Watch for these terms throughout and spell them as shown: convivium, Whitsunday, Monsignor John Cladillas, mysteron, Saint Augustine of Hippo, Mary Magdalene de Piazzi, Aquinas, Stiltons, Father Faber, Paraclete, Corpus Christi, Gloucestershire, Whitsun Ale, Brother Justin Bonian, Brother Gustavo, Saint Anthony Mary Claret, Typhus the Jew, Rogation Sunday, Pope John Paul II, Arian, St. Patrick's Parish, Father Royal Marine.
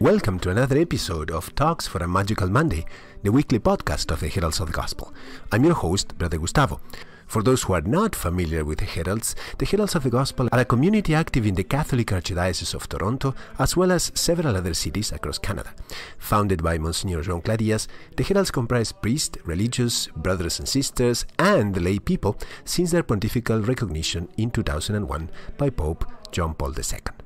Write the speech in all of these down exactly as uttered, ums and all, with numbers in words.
Welcome to another episode of Talks for a Magical Monday, the weekly podcast of the Heralds of the Gospel. I'm your host, Brother Gustavo. For those who are not familiar with the Heralds, the Heralds of the Gospel are a community active in the Catholic Archdiocese of Toronto, as well as several other cities across Canada. Founded by Monsignor John Cladillas, the Heralds comprise priests, religious, brothers and sisters, and lay people since their pontifical recognition in two thousand one by Pope John Paul the Second.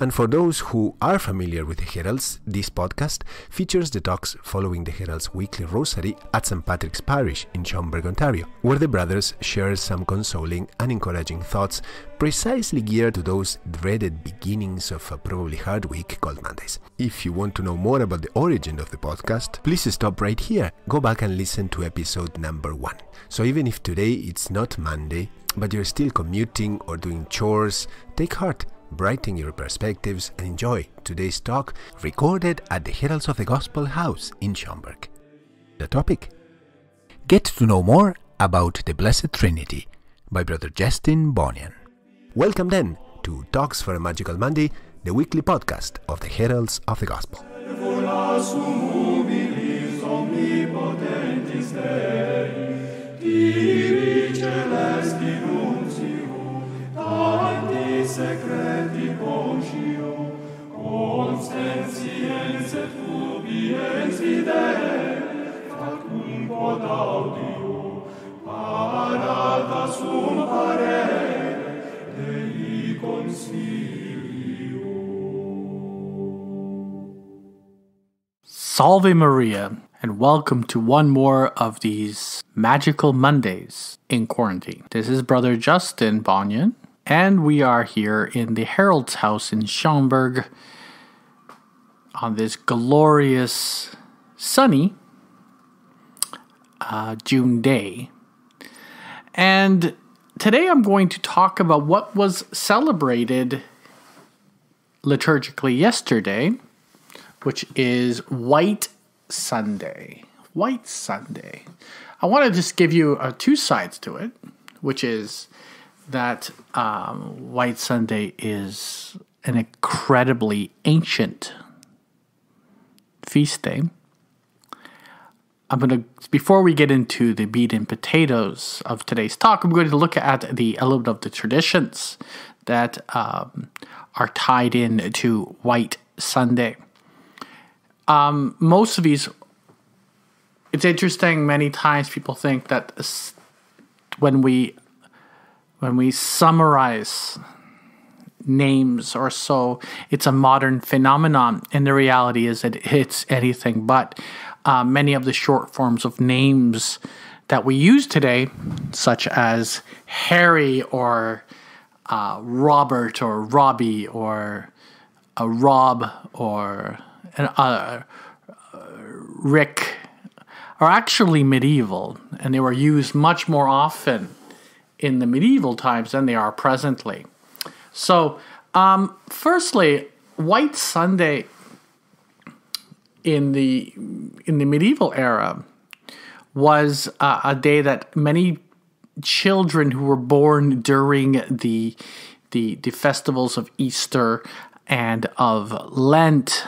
And for those who are familiar with the Heralds, this podcast features the talks following the Heralds' weekly rosary at Saint Patrick's Parish in Schomburg, Ontario, where the brothers share some consoling and encouraging thoughts precisely geared to those dreaded beginnings of a probably hard week called Mondays. If you want to know more about the origin of the podcast, please stop right here. Go back and listen to episode number one. So even if today it's not Monday, but you're still commuting or doing chores, take heart. Brighten your perspectives and enjoy today's talk recorded at the Heralds of the Gospel House in Schomburg. The topic: Get to know more about the Blessed Trinity by Brother Justin Bonian. Welcome then to Talks for a Magical Monday, the weekly podcast of the Heralds of the Gospel. Secreti Bocio, consensiens et rubiens idee, facum quod audio, paratas un parere, Dei consilio. Salve Maria, and welcome to one more of these magical Mondays in quarantine. This is Brother Justin Bonian, and we are here in the Herald's House in Schomburg on this glorious, sunny uh, June day. And today I'm going to talk about what was celebrated liturgically yesterday, which is Whitsunday. Whitsunday. I want to just give you uh, two sides to it, which is that um, Whitsunday is an incredibly ancient feast day. I'm going to, before we get into the meat and potatoes of today's talk, I'm going to look at the element of the traditions that um, are tied in to Whitsunday. Um, most of these, it's interesting, many times people think that when we When we summarize names or so, it's a modern phenomenon, and the reality is that it's anything but. Uh, many of the short forms of names that we use today, such as Harry or uh, Robert or Robbie or uh, Rob or uh, Rick, are actually medieval, and they were used much more often in the medieval times than they are presently. So, um, firstly, Whitsunday in the in the medieval era was uh, a day that many children who were born during the the the festivals of Easter and of Lent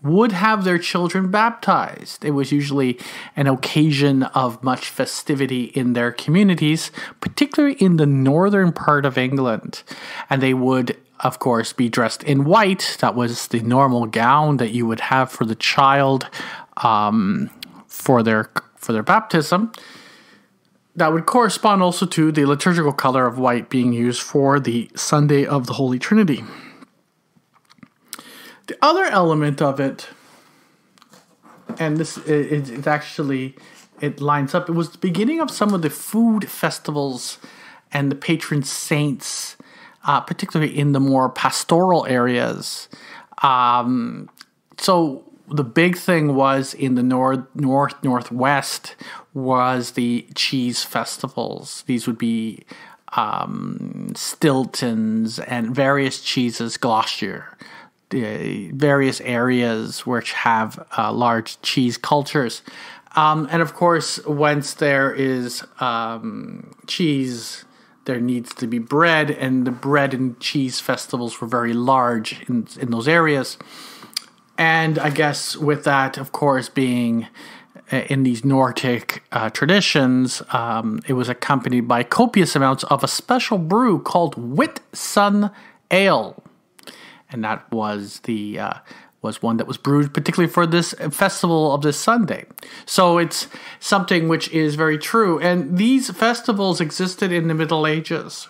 would have their children baptized. It was usually an occasion of much festivity in their communities, particularly in the northern part of England. And they would, of course, be dressed in white. That was the normal gown that you would have for the child um, for their for their baptism. That would correspond also to the liturgical color of white being used for the Sunday of the Holy Trinity. The other element of it, and this it, it actually it lines up. It was the beginning of some of the food festivals and the patron saints, uh, particularly in the more pastoral areas. Um, so the big thing was in the north, north, northwest was the cheese festivals. These would be um, Stiltons and various cheeses, Gloucestershire. The various areas which have uh, large cheese cultures. Um, and of course, once there is um, cheese, there needs to be bread, and the bread and cheese festivals were very large in, in those areas. And I guess with that, of course, being in these Nordic uh, traditions, um, it was accompanied by copious amounts of a special brew called Whitsun Ale. And that was the uh, was one that was brewed particularly for this festival of this Sunday. So it's something which is very true. And these festivals existed in the Middle Ages,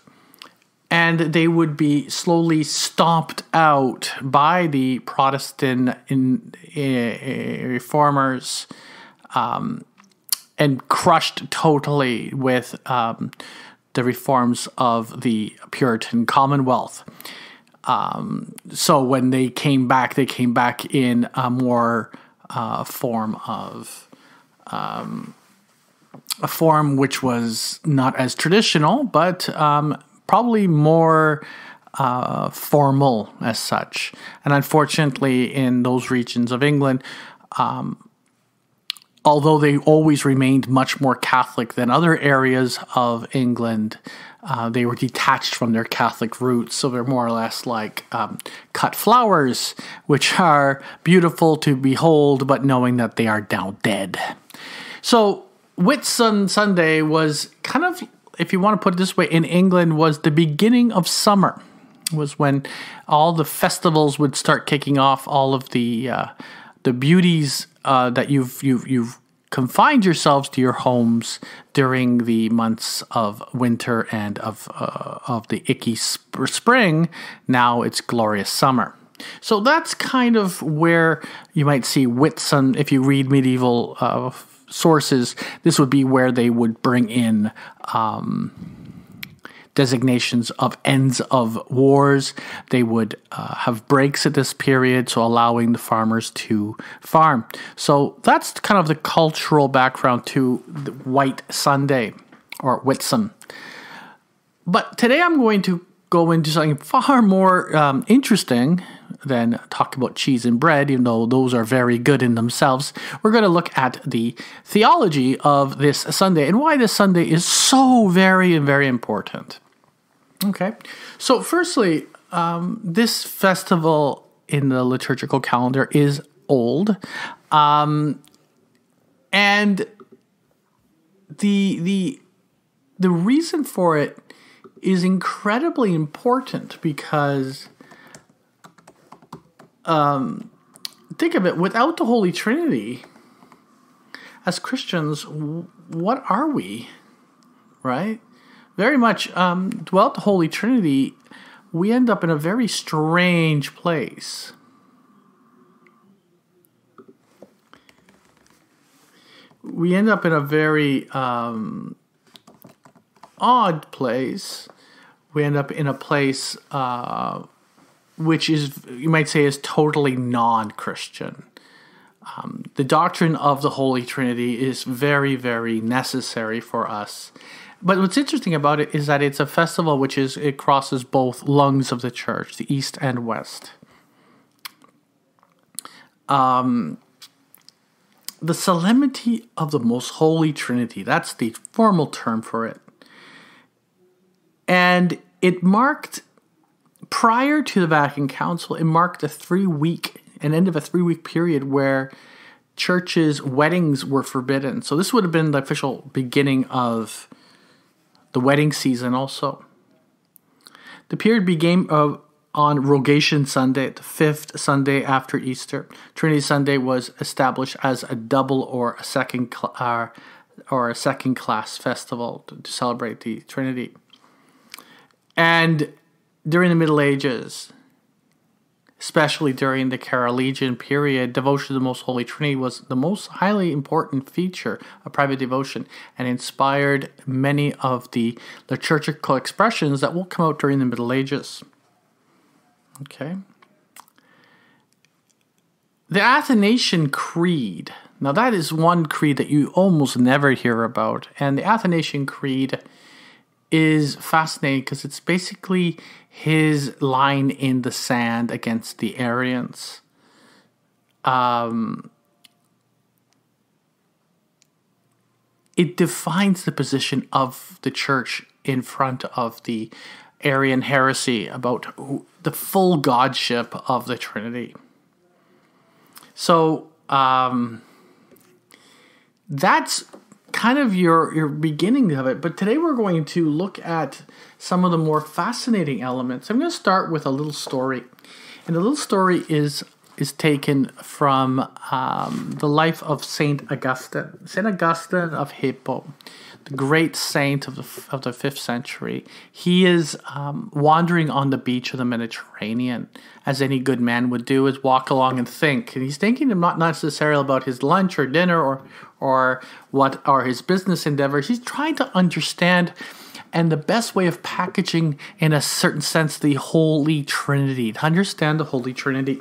and they would be slowly stomped out by the Protestant in, uh, reformers um, and crushed totally with um, the reforms of the Puritan Commonwealth. Um, so when they came back, they came back in a more uh, form of um, a form which was not as traditional, but um, probably more uh, formal as such. And unfortunately, in those regions of England, um, although they always remained much more Catholic than other areas of England, Uh, they were detached from their Catholic roots, so they're more or less like um, cut flowers, which are beautiful to behold, but knowing that they are now dead. So Whitsun Sunday was kind of, if you want to put it this way, in England was the beginning of summer. It was when all the festivals would start kicking off, all of the uh, the beauties uh, that you've you've you've. Confined yourselves to your homes during the months of winter and of uh, of the icky sp spring. Now it's glorious summer. So that's kind of where you might see Whitsun. If you read medieval uh, sources, this would be where they would bring in um, designations of ends of wars. They would uh, have breaks at this period, so allowing the farmers to farm. So that's kind of the cultural background to the Whitsunday or Whitsun. But today I'm going to go into something far more um, interesting than talk about cheese and bread, even though those are very good in themselves. We're going to look at the theology of this Sunday and why this Sunday is so very and very important. Okay, so firstly, um, this festival in the liturgical calendar is old, um, and the the the reason for it is incredibly important because um, think of it, without the Holy Trinity, as Christians, what are we, right? Very much, um, without the Holy Trinity, we end up in a very strange place. We end up in a very um, odd place. We end up in a place uh, which is, you might say, is totally non-Christian. Um, the doctrine of the Holy Trinity is very, very necessary for us. But what's interesting about it is that it's a festival which is, it crosses both lungs of the church, the East and West. Um, the solemnity of the Most Holy Trinity, that's the formal term for it. And it marked, prior to the Vatican Council, it marked a three-week, an end of a three-week period where churches' weddings were forbidden. So this would have been the official beginning of the wedding season also. The period began uh, on Rogation Sunday, the fifth Sunday after Easter. Trinity Sunday was established as a double or a second uh, or a second-class festival to, to celebrate the Trinity. And during the Middle Ages, especially during the Carolingian period, devotion to the Most Holy Trinity was the most highly important feature of private devotion and inspired many of the liturgical expressions that will come out during the Middle Ages. Okay. The Athanasian Creed. Now that is one creed that you almost never hear about. And the Athanasian Creed is fascinating because it's basically his line in the sand against the Arians. Um, it defines the position of the church in front of the Arian heresy about the full godship of the Trinity. So um, that's kind of your, your beginning of it. But today we're going to look at some of the more fascinating elements. I'm going to start with a little story. And the little story is is taken from um, the life of Saint Augustine. Saint Augustine of Hippo, the great saint of the, of the fifth century. He is um, wandering on the beach of the Mediterranean, as any good man would do, is walk along and think. And he's thinking not necessarily about his lunch or dinner or, or what are his business endeavors. He's trying to understand, and the best way of packaging, in a certain sense, the Holy Trinity, to understand the Holy Trinity.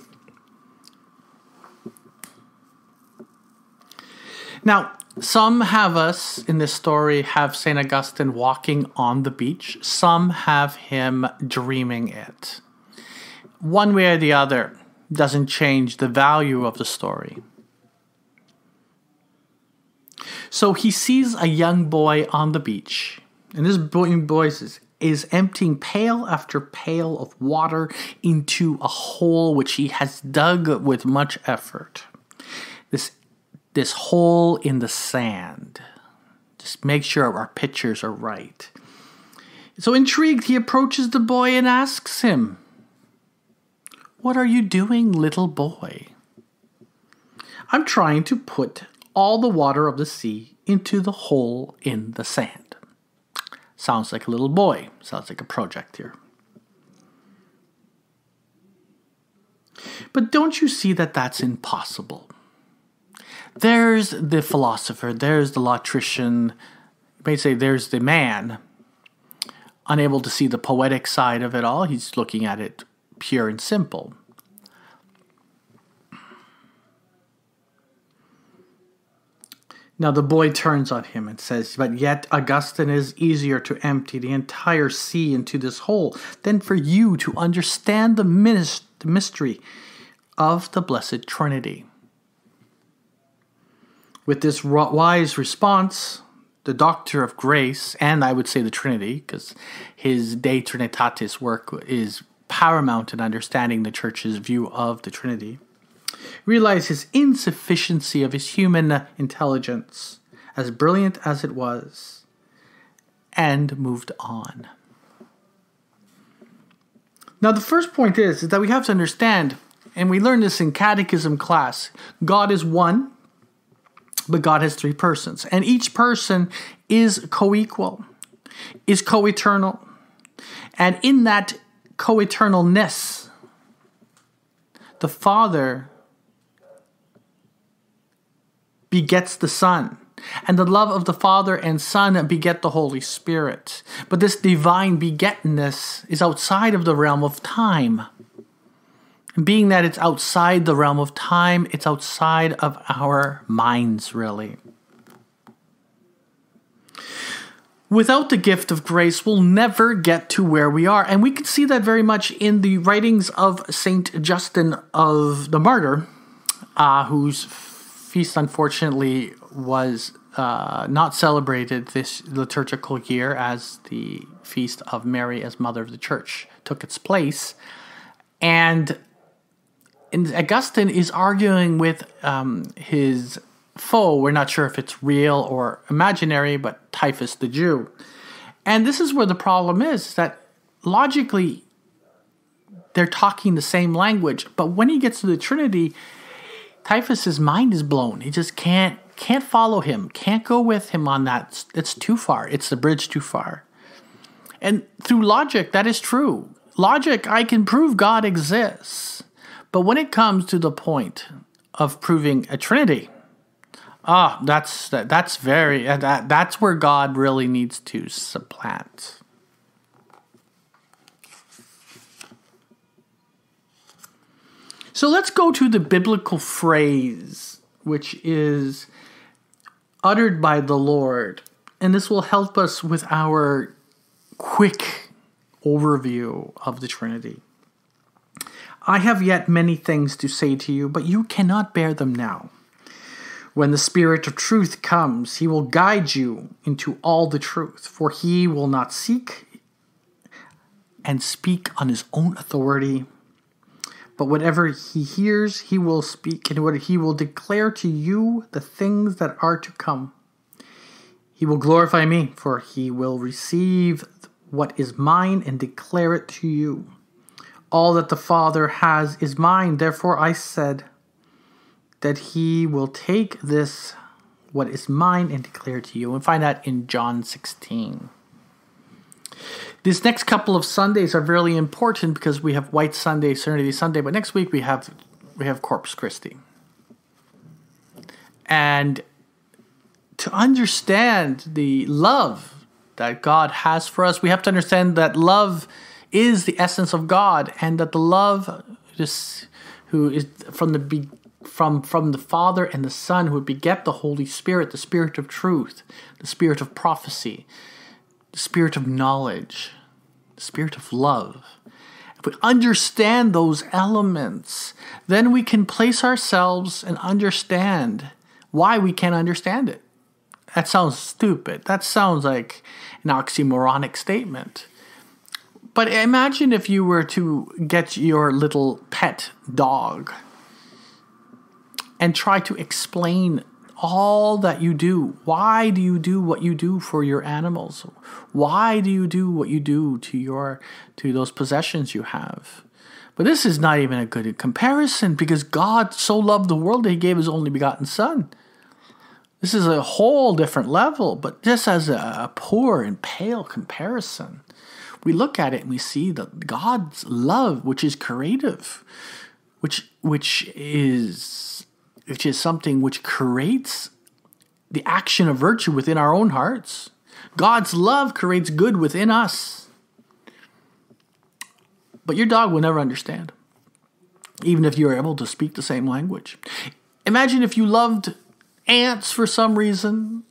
Now, some have us, in this story, have Saint Augustine walking on the beach. Some have him dreaming it. One way or the other doesn't change the value of the story. So he sees a young boy on the beach. And this boy is, is emptying pail after pail of water into a hole which he has dug with much effort. This, this hole in the sand. Just make sure our pictures are right. So intrigued, he approaches the boy and asks him, "What are you doing, little boy?" "I'm trying to put all the water of the sea into the hole in the sand." Sounds like a little boy. Sounds like a project here. "But don't you see that that's impossible? There's the philosopher, there's the latrician, you may say there's the man, unable to see the poetic side of it all. He's looking at it pure and simple. Now the boy turns on him and says, "But yet Augustine is easier to empty the entire sea into this hole than for you to understand the mystery of the Blessed Trinity." With this wise response, the Doctor of Grace, and I would say the Trinity, because his De Trinitatis work is paramount in understanding the Church's view of the Trinity, realize his insufficiency of his human intelligence, as brilliant as it was, and moved on. Now, the first point is, is that we have to understand, and we learned this in catechism class, God is one, but God has three persons. And each person is co-equal, is co-eternal. And in that co-eternalness, the Father begets the Son, and the love of the Father and Son beget the Holy Spirit. But this divine begetness is outside of the realm of time. And being that it's outside the realm of time, it's outside of our minds, really. Without the gift of grace, we'll never get to where we are. And we can see that very much in the writings of Saint Justin of the Martyr, uh, whose feast, unfortunately, was uh, not celebrated this liturgical year, as the feast of Mary as Mother of the Church took its place. And, and Augustine is arguing with um, his foe. We're not sure if it's real or imaginary, but Typhus the Jew. And this is where the problem is, that logically they're talking the same language, but when he gets to the Trinity, Typhus's mind is blown. He just can't can't follow him, can't go with him on that. It's, it's too far. It's the bridge too far. And through logic, that is true. Logic, I can prove God exists. But when it comes to the point of proving a Trinity, ah, oh, that's that, that's very that, that's where God really needs to supplant. So let's go to the biblical phrase, which is uttered by the Lord. And this will help us with our quick overview of the Trinity. "I have yet many things to say to you, but you cannot bear them now. When the Spirit of truth comes, he will guide you into all the truth, for he will not seek and speak on his own authority, But whatever he hears, he will speak, and what he will declare to you the things that are to come. He will glorify me, for he will receive what is mine and declare it to you. All that the Father has is mine. Therefore I said that he will take this, what is mine, and declare it to you. And find that in John sixteen. These next couple of Sundays are really important because we have Whitsunday, Trinity Sunday, but next week we have we have Corpus Christi. And to understand the love that God has for us, we have to understand that love is the essence of God, and that the love is, who is from the from from the Father and the Son, who would beget the Holy Spirit, the Spirit of truth, the Spirit of prophecy, the Spirit of knowledge, the Spirit of love. If we understand those elements, then we can place ourselves and understand why we can't understand it. That sounds stupid. That sounds like an oxymoronic statement. But imagine if you were to get your little pet dog and try to explain all that you do. Why do you do what you do for your animals? Why do you do what you do to your to those possessions you have? But this is not even a good comparison, because God so loved the world that he gave his only begotten Son. This is a whole different level, but just as a poor and pale comparison, we look at it and we see that God's love, which is creative, which which is which is something which creates the action of virtue within our own hearts. God's love creates good within us. But your dog will never understand, even if you're able to speak the same language. Imagine if you loved ants for some reason,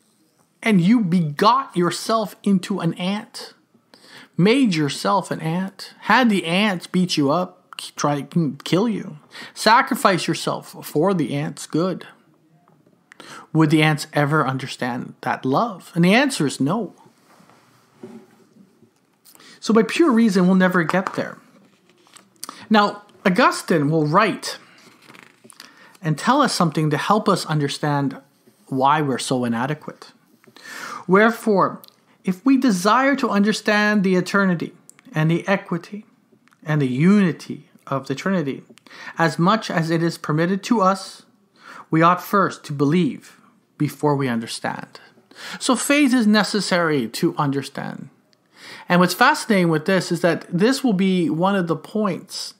and you begot yourself into an ant, made yourself an ant, had the ants beat you up, try to kill you, sacrifice yourself for the ants' good. Would the ants ever understand that love? And the answer is no. So by pure reason, we'll never get there. Now, Augustine will write and tell us something to help us understand why we're so inadequate. Wherefore, if we desire to understand the eternity and the equity and the unity of the Trinity, as much as it is permitted to us, we ought first to believe before we understand. So faith is necessary to understand. And what's fascinating with this is that this will be one of the points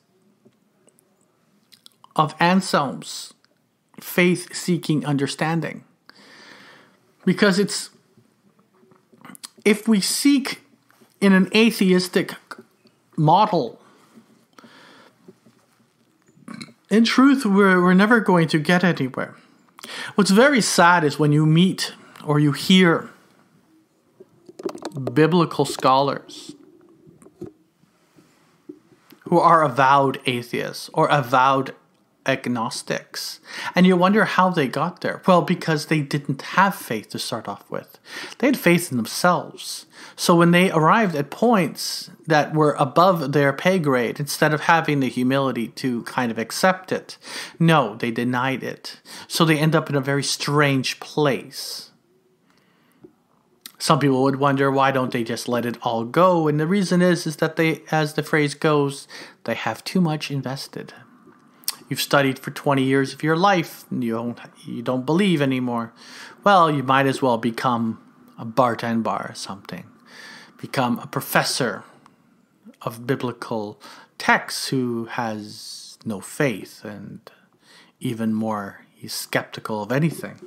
of Anselm's faith-seeking understanding. Because it's, if we seek in an atheistic model, in truth, we're, we're never going to get anywhere. What's very sad is when you meet or you hear biblical scholars who are avowed atheists or avowed agnostics, and you wonder how they got there. Well, because they didn't have faith to start off with. They had faith in themselves. So when they arrived at points that were above their pay grade, instead of having the humility to kind of accept it, no, they denied it. So they end up in a very strange place. Some people would wonder, why don't they just let it all go? And the reason is, is that they, as the phrase goes, they have too much invested. You've studied for twenty years of your life, and you don't, you don't believe anymore. Well, you might as well become a bartender or something. Become a professor of biblical texts who has no faith, and even more, he's skeptical of anything.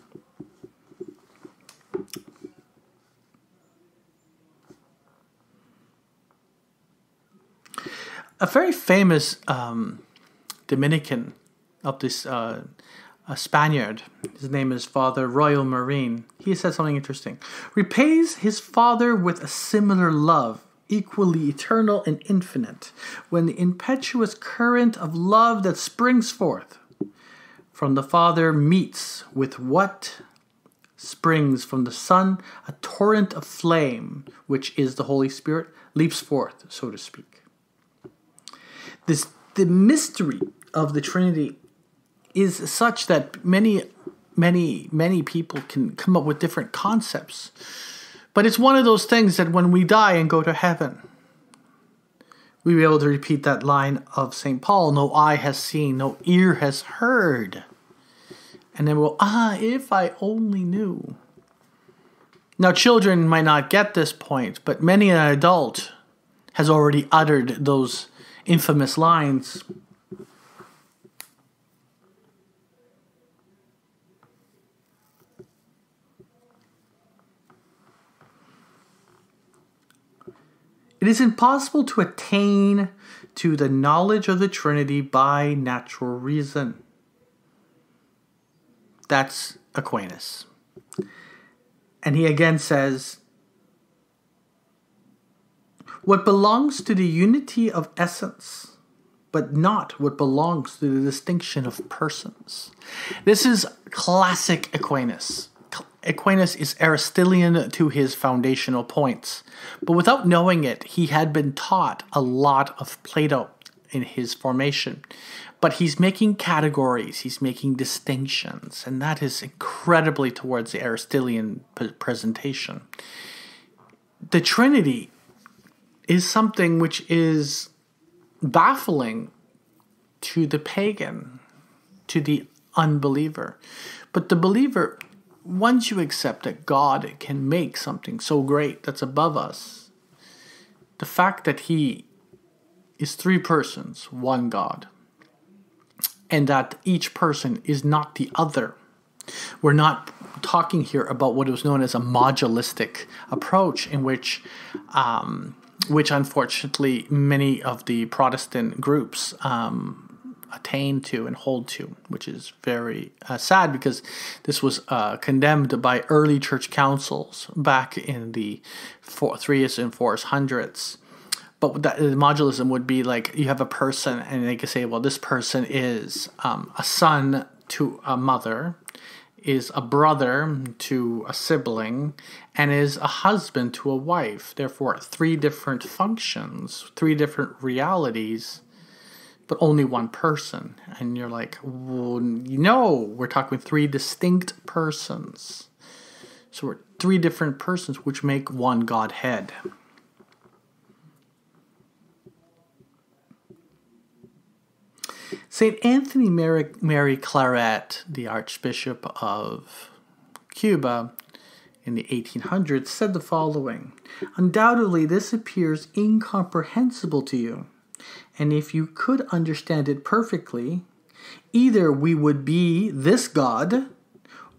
A very famous um, Dominican of this uh, a Spaniard. His name is Father Royal Marine. He said something interesting. Repays his father with a similar love, equally eternal and infinite, when the impetuous current of love that springs forth from the father meets with what springs from the Son, a torrent of flame, which is the Holy Spirit, leaps forth, so to speak. This The mystery of the Trinity is such that many, many, many people can come up with different concepts. But it's one of those things that when we die and go to heaven, we'll be able to repeat that line of Saint Paul, no eye has seen, no ear has heard. And then we'll, ah, if I only knew. Now, children might not get this point, but many an adult has already uttered those infamous lines. It is impossible to attain to the knowledge of the Trinity by natural reason. That's Aquinas. And he again says, what belongs to the unity of essence, but not what belongs to the distinction of persons. This is classic Aquinas. Aquinas is Aristotelian to his foundational points, but without knowing it, he had been taught a lot of Plato in his formation. But he's making categories, he's making distinctions, and that is incredibly towards the Aristotelian presentation. The Trinity is something which is baffling to the pagan, to the unbeliever. But the believer, once you accept that God can make something so great that's above us, the fact that he is three persons, one God, and that each person is not the other. We're not talking here about what was known as a modulistic approach, in which, um, which unfortunately many of the Protestant groups um, attain to and hold to, which is very uh, sad, because this was uh, condemned by early church councils back in the three hundreds and four hundreds. But that, the modulism would be like you have a person and they could say, well, this person is um, a son to a mother, is a brother to a sibling, and is a husband to a wife. Therefore, three different functions, three different realities, but only one person. And you're like, well, no, we're talking three distinct persons. So we're three different persons which make one Godhead. Saint Anthony Mary, Mary Claret, the Archbishop of Cuba in the eighteen hundreds, said the following: undoubtedly this appears incomprehensible to you, and if you could understand it perfectly, either we would be this God,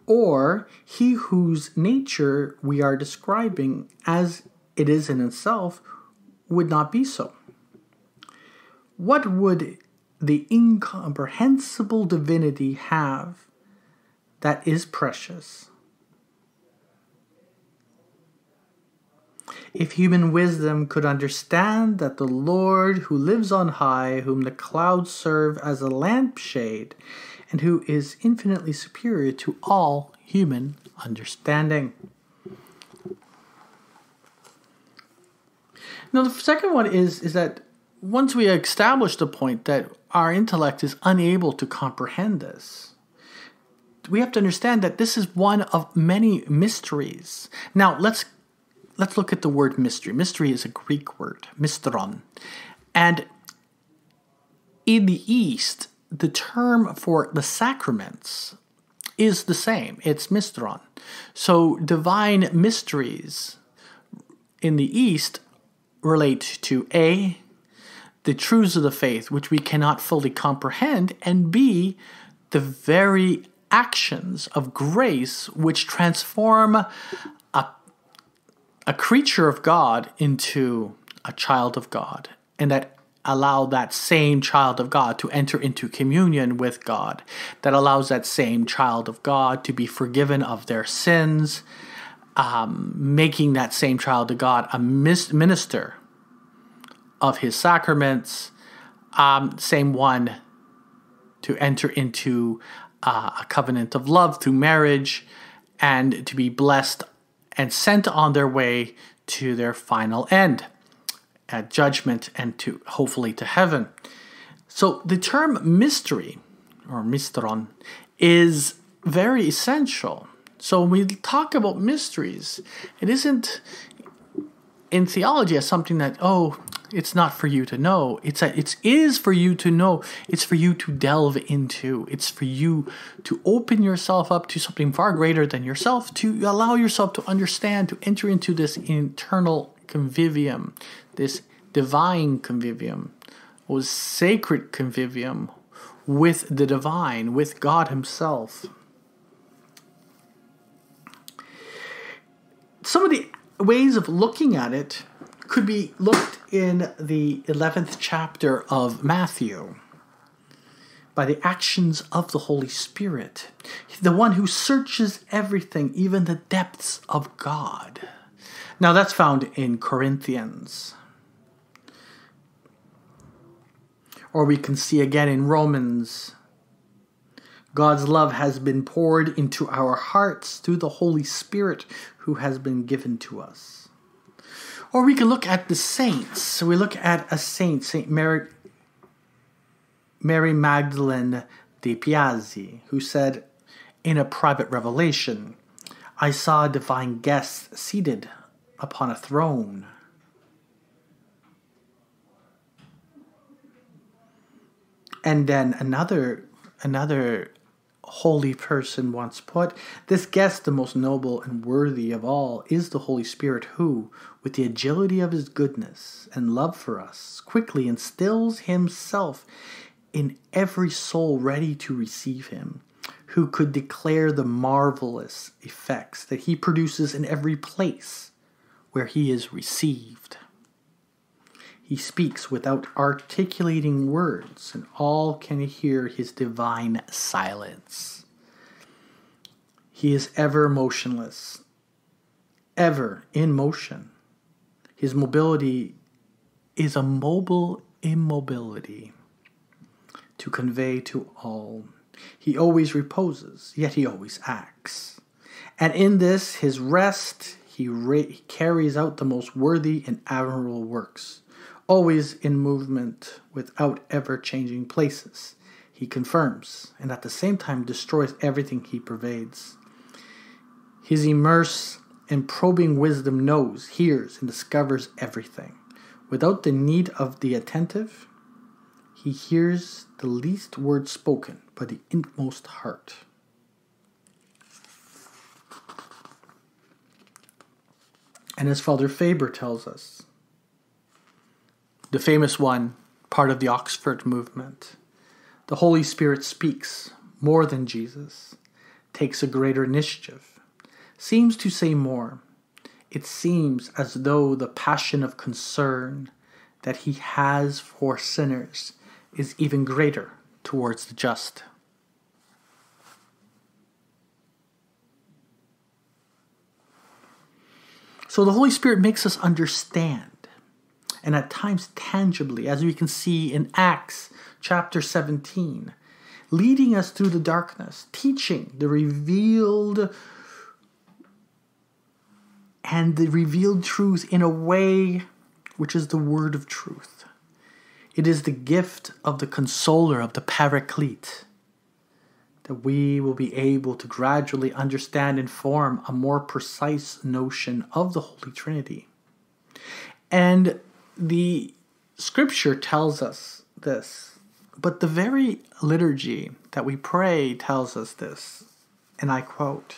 or he whose nature we are describing as it is in itself would not be so. What would the incomprehensible divinity have that is precious? If human wisdom could understand that the Lord who lives on high, whom the clouds serve as a lampshade, and who is infinitely superior to all human understanding. Now the second one is, is that once we establish the point that our intellect is unable to comprehend this, we have to understand that this is one of many mysteries. Now, let's let's look at the word mystery. Mystery is a Greek word, mysteron. And in the East, the term for the sacraments is the same. It's mysteron. So divine mysteries in the East relate to A, the truths of the faith, which we cannot fully comprehend, and B, the very actions of grace which transform a, a creature of God into a child of God, and that allow that same child of God to enter into communion with God, that allows that same child of God to be forgiven of their sins, um, making that same child of God a minister of his sacraments, um, same one to enter into uh, a covenant of love through marriage, and to be blessed and sent on their way to their final end, at judgment and to hopefully to heaven. So the term mystery, or mysteron, is very essential. So when we talk about mysteries, it isn't in theology as something that, oh, it's not for you to know. It's a, it is for you to know. It's for you to delve into. It's for you to open yourself up to something far greater than yourself, to allow yourself to understand, to enter into this internal convivium, this divine convivium, or sacred convivium with the divine, with God himself. Some of the ways of looking at it could be looked in the eleventh chapter of Matthew by the actions of the Holy Spirit, the one who searches everything, even the depths of God. Now that's found in Corinthians. Or we can see again in Romans, God's love has been poured into our hearts through the Holy Spirit who has been given to us. Or we can look at the saints. So we look at a saint, Saint Mary, Mary Magdalene de Piazzi, who said in a private revelation, I saw a divine guest seated upon a throne. And then another, another holy person once put, this guest, the most noble and worthy of all, is the Holy Spirit who, with the agility of his goodness and love for us, quickly instills himself in every soul ready to receive him, who could declare the marvelous effects that he produces in every place where he is received. He speaks without articulating words, and all can hear his divine silence. He is ever motionless, ever in motion. His mobility is a mobile immobility to convey to all. He always reposes, yet he always acts. And in this, his rest, he, he carries out the most worthy and admirable works. Always in movement without ever changing places. He confirms and at the same time destroys everything he pervades. His immense and probing wisdom knows, hears, and discovers everything. Without the need of the attentive, he hears the least word spoken by the inmost heart. And as Father Faber tells us, the famous one, part of the Oxford movement. The Holy Spirit speaks more than Jesus, takes a greater initiative, seems to say more. It seems as though the passion of concern that he has for sinners is even greater towards the just. So the Holy Spirit makes us understand, and at times tangibly, as we can see in Acts chapter seventeen, leading us through the darkness, teaching the revealed and the revealed truths in a way which is the word of truth. It is the gift of the consoler, of the Paraclete, that we will be able to gradually understand and form a more precise notion of the Holy Trinity. And the scripture tells us this, but the very liturgy that we pray tells us this, and I quote,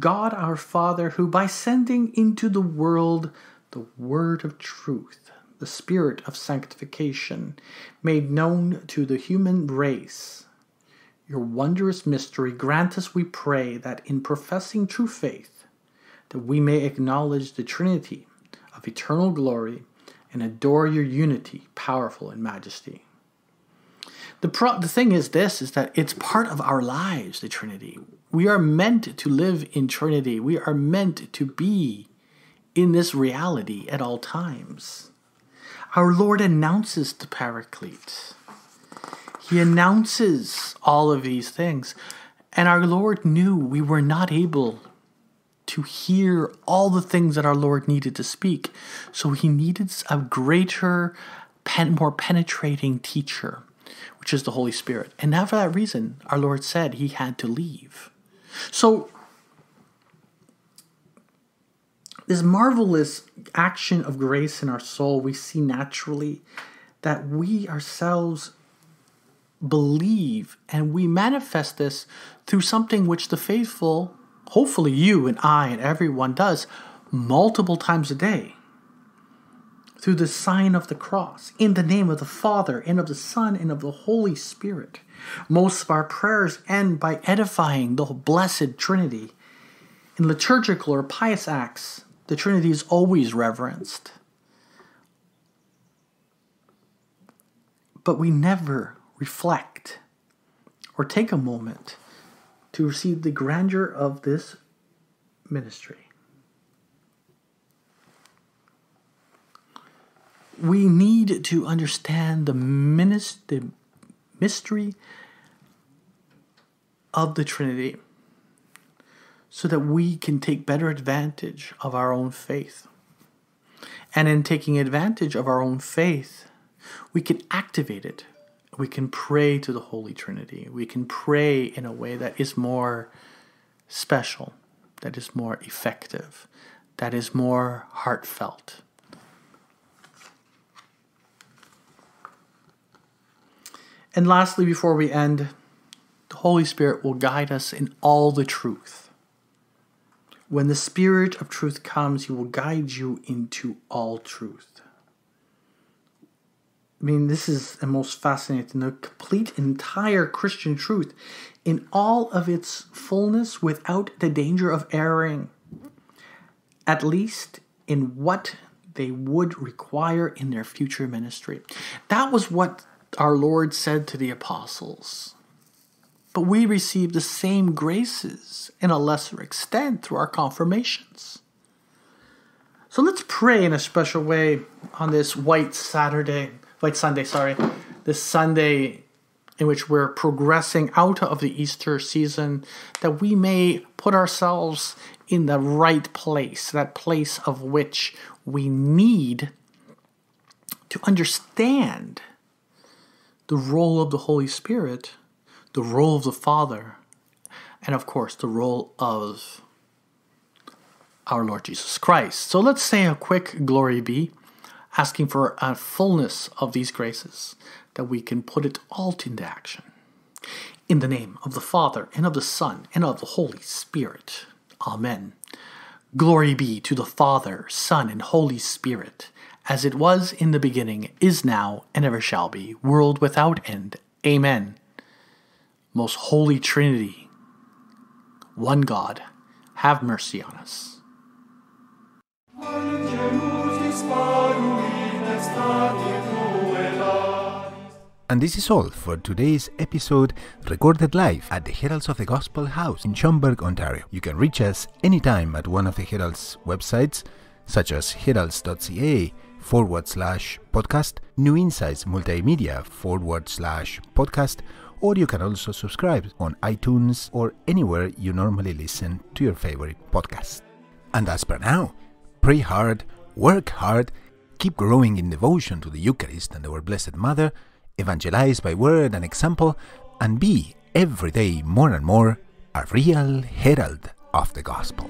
God our Father, who by sending into the world the word of truth, the spirit of sanctification, made known to the human race your wondrous mystery, grant us, we pray, that in professing true faith, that we may acknowledge the Trinity of eternal glory, and adore your unity, powerful in majesty. The, pro the thing is this, is that it's part of our lives, the Trinity. We are meant to live in Trinity. We are meant to be in this reality at all times. Our Lord announces the Paraclete. He announces all of these things. And our Lord knew we were not able to to hear all the things that our Lord needed to speak. So he needed a greater, more penetrating teacher, which is the Holy Spirit. And now for that reason, our Lord said he had to leave. So this marvelous action of grace in our soul, we see naturally that we ourselves believe, and we manifest this through something which the faithful, hopefully you and I and everyone, does multiple times a day. Through the sign of the cross, in the name of the Father, and of the Son, and of the Holy Spirit. Most of our prayers end by edifying the Blessed Trinity. In liturgical or pious acts, the Trinity is always reverenced. But we never reflect or take a moment to receive the grandeur of this ministry. We need to understand the, minis- the mystery of the Trinity so that we can take better advantage of our own faith. And in taking advantage of our own faith, we can activate it. We can pray to the Holy Trinity. We can pray in a way that is more special, that is more effective, that is more heartfelt. And lastly, before we end, the Holy Spirit will guide us in all the truth. When the Spirit of truth comes, he will guide you into all truth. I mean, this is the most fascinating, the complete, entire Christian truth in all of its fullness without the danger of erring, at least in what they would require in their future ministry. That was what our Lord said to the apostles, but we receive the same graces in a lesser extent through our confirmations. So let's pray in a special way on this White Saturday, White Sunday, sorry, this Sunday in which we're progressing out of the Easter season, that we may put ourselves in the right place, that place of which we need to understand the role of the Holy Spirit, the role of the Father, and of course the role of our Lord Jesus Christ. So let's say a quick glory be, asking for a fullness of these graces, that we can put it all into action. In the name of the Father, and of the Son, and of the Holy Spirit. Amen. Glory be to the Father, Son, and Holy Spirit, as it was in the beginning, is now, and ever shall be, world without end. Amen. Most Holy Trinity, one God, have mercy on us. And this is all for today's episode, recorded live at the Heralds of the Gospel House in Schomburg, Ontario. You can reach us anytime at one of the Heralds' websites, such as heralds.ca forward slash podcast, New Insights Multimedia forward slash podcast, or you can also subscribe on iTunes or anywhere you normally listen to your favorite podcast. And as per now, pray hard, work hard, keep growing in devotion to the Eucharist and our Blessed Mother, evangelize by word and example, and be every day more and more a real herald of the Gospel.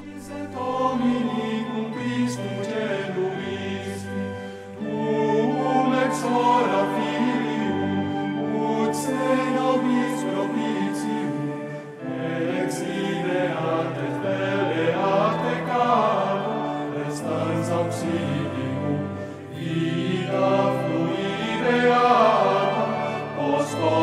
Ora filium, ut se nobis propitium, ex ide ad et vele ad peccado, restans auxilium, vita fluide ad, post